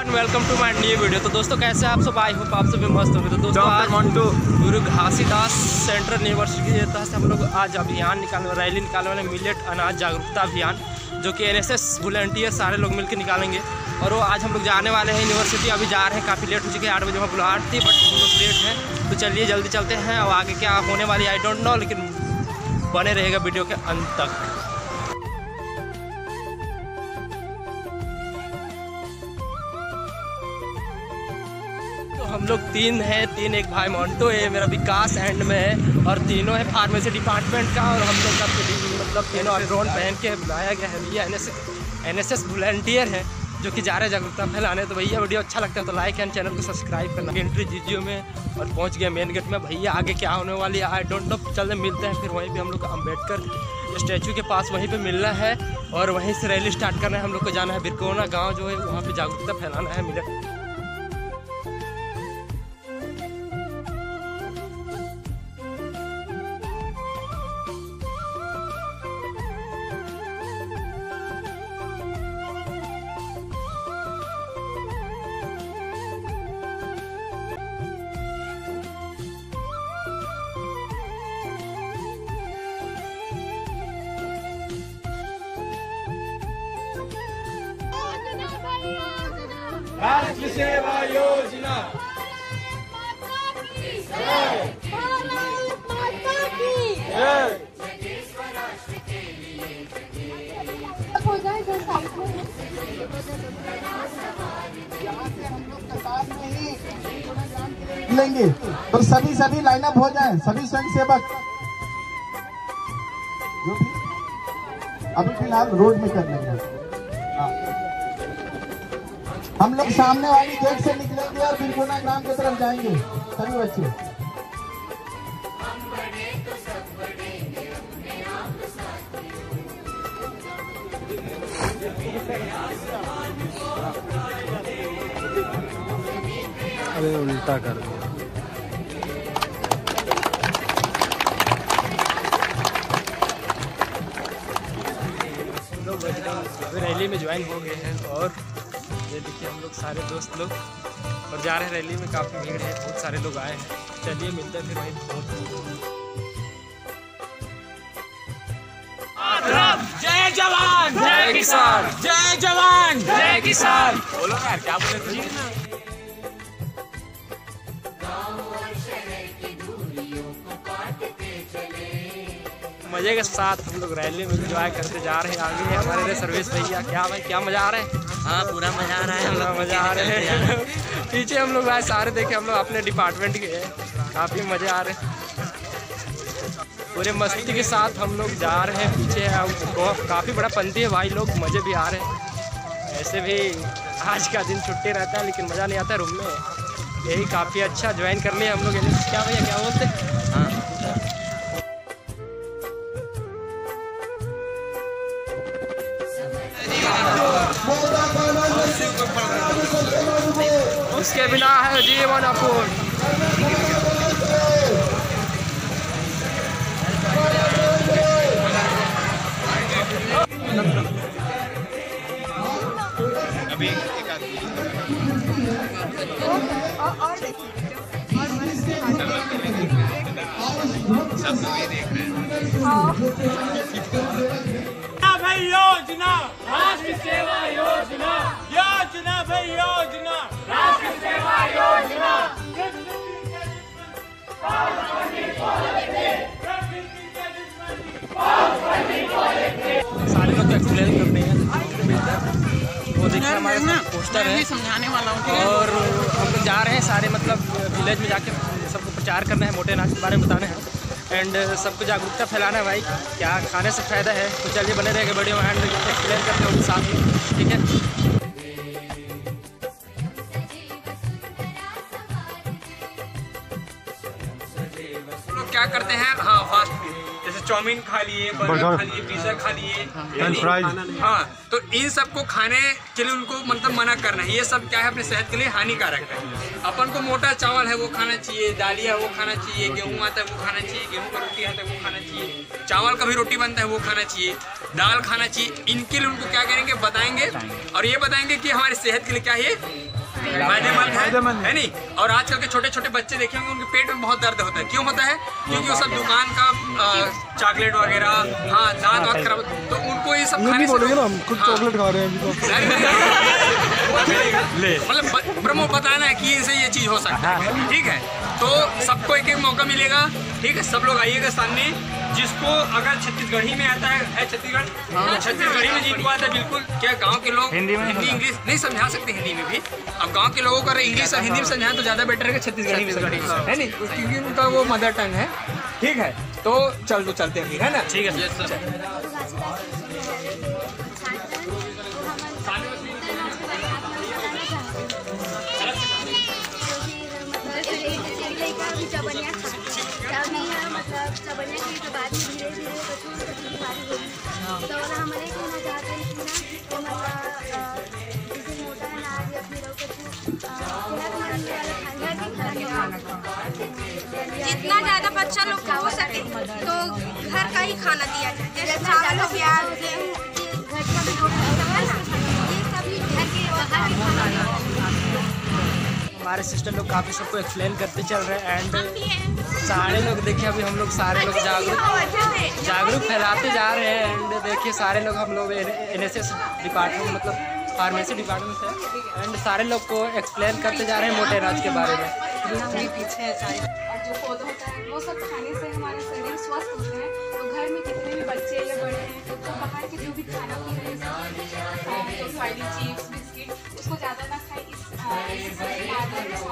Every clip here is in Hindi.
Everyone, welcome to my new video. तो दोस्तों कैसे आप सब? आई होप आप सभी मस्त होंगे। तो दोस्तों आज to Guru Ghasidas central university के तहत हम लोग आज अभियान निकालने, रैली निकालने वाले मिलेट अनाज जागरूकता अभियान, जो कि एनएसएस वॉलंटियर सारे लोग मिलकर निकालेंगे। और वो आज हम लोग जाने वाले हैं यूनिवर्सिटी। अभी जा रहे हैं, काफ़ी लेट हो चुकी है। 8 बजे वहाँ बुलाहट थी, बट हम लोग लेट हैं। तो चलिए जल्दी चलते हैं, और आगे क्या होने वाली आई डोंट नो, लेकिन बने रहेगा वीडियो के अंत तक। हम लोग 3 हैं, 3 एक भाई मोन्टो है, मेरा विकास एंड में है, और तीनों है फार्मेसी डिपार्टमेंट का। और हम लोग का मतलब तीनों रोड पहन के बुलाया गया है। भैया एनएसएस वॉलंटियर है जो कि जा रहे हैं जागरूकता फैलाने। तो भैया वीडियो अच्छा लगता है तो लाइक एंड चैनल को सब्सक्राइब करना। एंट्री जीजीओ में और पहुंच गया मेन गेट में। भैया आगे क्या होने वाली है आई डोंट नो, चलते मिलते हैं। फिर वहीं पे हम लोग अंबेडकर स्टैचू के पास वहीं पे मिलना है, और वहीं से रैली स्टार्ट करना है। हम लोग को जाना है बिरकोना गाँव जो है, वहाँ पर जागरूकता फैलाना है। मिलेट राष्ट्र सेवा योजना लेंगे तो सभी लाइनअप हो जाए, सभी स्वयं सेवक जो भी अभी फिलहाल रोड में कर लेंगे। हम लोग सामने वाली गेट से निकलेंगे और बिरकोना ग्राम की तरफ जाएंगे। सभी बच्चे अरे उल्टा कर दो। रैली में ज्वाइन हो गए हैं, और ये देखिए हम लोग सारे दोस्त लोग और जा रहे हैं रैली में। काफ़ी भीड़ है, बहुत सारे लोग आए हैं। चलिए मिलते हैं फिर वहीं बहुत। जय जवान जय किसान, जय जवान जय किसान। बोलो यार क्या बोले थे। मजे के साथ हम लोग रैली में इंजॉय करते जा रहे हैं। आगे है हमारे सर्विस भैया। क्या भाई क्या मजा आ रहा है? हाँ पूरा मजा आ रहा है, मजा आ रहा है। पीछे हम लोग भाई सारे देखे, हम लोग अपने डिपार्टमेंट के हैं। काफ़ी मजे आ रहे हैं, पूरे मस्ती के साथ हम लोग जा रहे हैं। पीछे है काफ़ी बड़ा पंथी है भाई लोग, मज़े भी आ रहे हैं। ऐसे भी आज का दिन छुट्टी रहता है, लेकिन मज़ा नहीं आता रूम में। यही काफ़ी अच्छा ज्वाइन कर लिया हम लोग। क्या भैया क्या बोलते हैं? हाँ उसके बिना है जीवन अपूर्ण। अभी एक आदमी और सब ये देख रहे हैं। भाई योजना राष्ट्र सेवा योजना, योजना भाई योजना राष्ट्र सेवा योजना। सारे लोग एक्सप्लेन करते हैं। वो देखिए हमारे पोस्टर है समझाने वाला हूँ, और हम लोग जा रहे हैं सारे मतलब विलेज में जाके सबको प्रचार करना है, मोटे अनाज के बारे में बताना है एंड सबको जागरूकता फैलाना है। भाई क्या खाने से फ़ायदा है? तो चलिए बने रहेगा वीडियो में, एंड एक्सप्लेन करते हैं उनके साथ ही, ठीक है। लोग क्या करते हैं? हाँ फास्ट फूड, जैसे जैसे चाउमीन खा लिए, बर्गर खा लिए, पिज्जा खा लिए, हाँ, तो इन सबको खाने के लिए उनको मतलब मना करना है। ये सब क्या है अपने सेहत के लिए हानिकारक है। अपन को मोटा चावल है वो खाना चाहिए, दालिया है वो खाना चाहिए, गेहूँ आता है वो खाना चाहिए, गेहूँ का रोटी आता है वो खाना चाहिए, चावल का भी रोटी बनता है वो खाना चाहिए, दाल खाना चाहिए। इनके लिए उनको क्या करेंगे बताएंगे और ये बताएंगे कि हमारी सेहत के लिए क्या ये फायदेमंद है नहीं। और आजकल के छोटे छोटे बच्चे देखे होंगे उनके पेट में बहुत दर्द होता है, क्यों होता है? क्योंकि वो सब दुकान का चॉकलेट वगैरह, हाँ, दांत वात खराब, तो उनको ये सब खाने से ना हम कुछ चॉकलेट खा रहे हैं, मतलब प्रमोद बताना है कि इनसे ये चीज़ हो सकता है। ठीक है, तो सबको एक एक मौका मिलेगा। ठीक है, सब लोग आइएगा सामने। जिसको अगर छत्तीसगढ़ी में आता है छत्तीसगढ़, छत्तीसगढ़ी में जिनको आता है बिल्कुल, क्या गांव के लोग हिंदी इंग्लिश नहीं समझा सकते, हिंदी में भी। अब गांव के लोगों को अगर इंग्लिश और हिंदी में समझाएं तो ज़्यादा बेटर है कि छत्तीसगढ़ी में है नहीं, क्योंकि उनका वो मदर टंग है। ठीक है, तो चल तो चलते हैं फिर, है ना? ठीक है। मतलब सबनिया की तो बात धीरे धीरे बच्चों को बीमारी होगी, तो हमारे कहना चाहते हैं कि ना मतलब जैसे मोटा अनाज या फिर जितना ज़्यादा बच्चा लोग का हो सके तो घर का ही खाना दिया जाए, जैसे चावल हो गया, गेहूँ, घर का भी रोटी है ना, ये सभी घर के बाहर ही खाना। हमारे सिस्टर लोग काफ़ी सबको एक्सप्लेन करते चल रहे हैं एंड सारे लोग देखिए अभी हम लोग सारे लोग जागरूक फैलाते जा रहे हैं एंड देखिए सारे लोग हम लोग NSS डिपार्टमेंट मतलब फार्मेसी डिपार्टमेंट से एंड सारे लोग को एक्सप्लेन करते जा रहे हैं मोटे अनाज के बारे में। पीछे है सारे और जो पौधा होता है वो सब खाने से हमारे शरीर स्वस्थ होते हैं। तो घर में कितने भी बच्चे या बड़े हैं तो बाहर के जो भी खाना पीना चिप्स बिस्किट उसको ज़्यादा ना खाएँ। इससे अच्छा है कि हम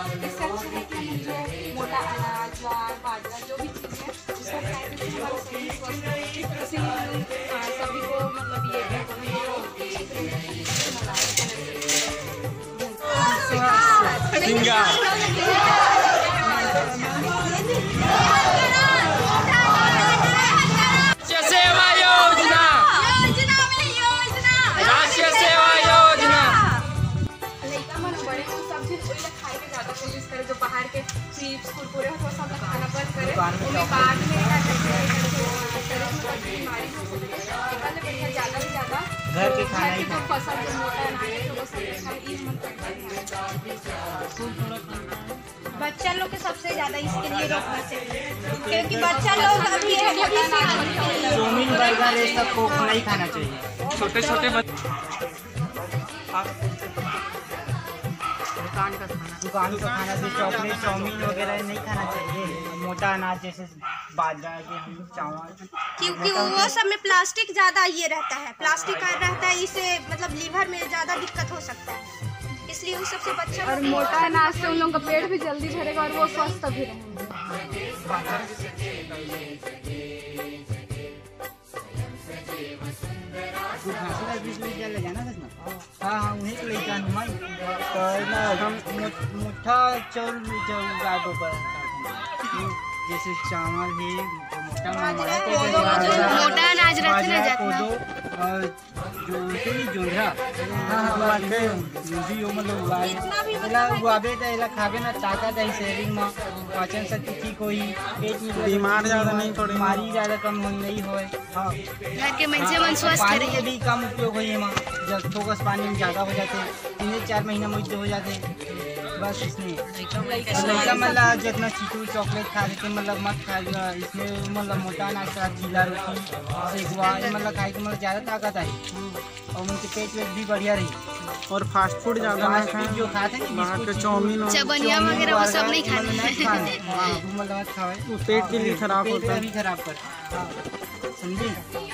जो मोटा अनाज ज्वार बाजरा जो भी चीज़ है उसको खाएँ, जिससे हमारा शरीर स्वस्थ हो। इसीलिए सभी को मतलब ये घर के खाना ही बच्चा लोग के सबसे ज्यादा इसके लिए रोकना चाहिए, क्योंकि बच्चा लोग अभी चाउमीन बर्गर ये सब को खाना ही खाना चाहिए। छोटे छोटे दुकान का खाना भी चॉकलेट चाउमीन वगैरह नहीं खाना चाहिए। मोटा अनाज जैसे बाजरा गेहूँ चावल, क्योंकि वो सब में प्लास्टिक ज़्यादा ये रहता है, प्लास्टिक का रहता है, इससे मतलब लीवर में ज़्यादा दिक्कत हो सकता है, इसलिए उस सबसे बच्चा। और मोटा अनाज से उन लोगों का पेट भी जल्दी झड़ेगा और वो स्वस्थ भी रहेंगे। हाँ, उन्हीं के लिए जाना हम मोटा चावल ज़्यादा जैसे चावल ही मोटा अनाज खाबे ना ताकत है शरीर में, पाचन शक्ति ठीक होई, पेट में बीमार ज्यादा नहीं, थोड़ी बीमारी ज्यादा कम नहीं हो, पानी के भी कम उपयोग हो, जब फोकस पानी में ज्यादा हो जाते हैं, 3 से 4 महीना मुझे हो जाते हैं बस। इसमें मतलब जितना चीकू चॉकलेट खा लेते मतलब मत खा, इसमें मतलब मोटा अनाज का जीला रोटी सेगवा मतलब खाए तो मतलब ज़्यादा ताकत आई और उनके पेट वेट भी बढ़िया रही। और फास्ट फूड ज़्यादा ना खाएं, जो खाते हैं बाहर के चाउमीन चबनिया वगैरह वो सब नहीं खाना है, मतलब मत खाओ, पेट के लिए खराब होता है, खराब करता है।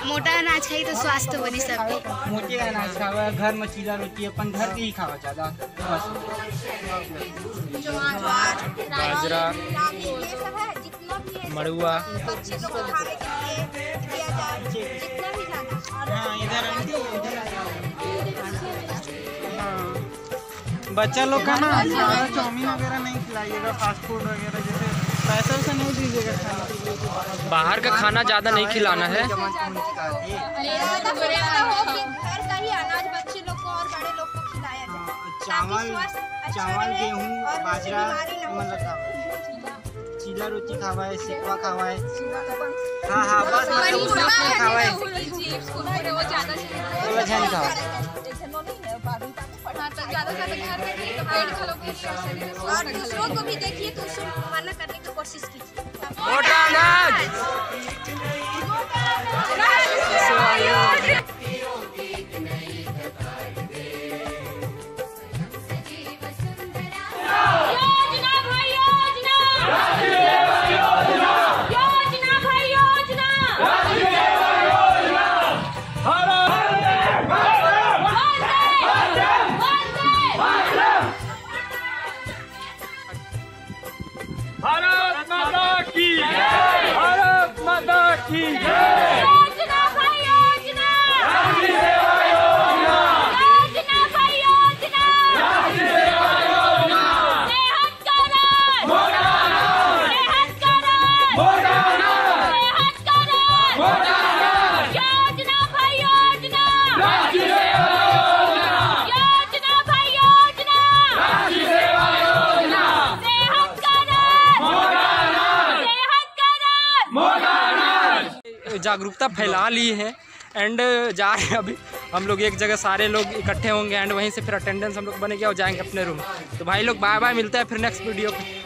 मोटा अनाज खाई तो स्वास्थ्य बनी सबके, मोटे अनाज खावा, घर में चीला रोटी अपन घर के ही खावा ज्यादा, बाजरा मड़ुआ बच्चा लोग का ना चाउमीन वगैरह नहीं खिलाइएगा, फास्ट फूड वगैरह जैसे पैसा वैसा नहीं दीजिएगा, बाहर का खाना ज़्यादा नहीं खिलाना है। चावल चावल गेहूँ बाजरा मतलब चीला रोटी खावाए, सिकवा खावाए। हाँ हाँ बस खावाए खावाए करने की कोशिश कीजिए। जागरूकता फैला ली है एंड जा रहे हैं। अभी हम लोग एक जगह सारे लोग इकट्ठे होंगे एंड वहीं से फिर अटेंडेंस हम लोग बनेंगे और जाएंगे अपने रूम। तो भाई लोग बाय बाय, मिलते हैं फिर नेक्स्ट वीडियो।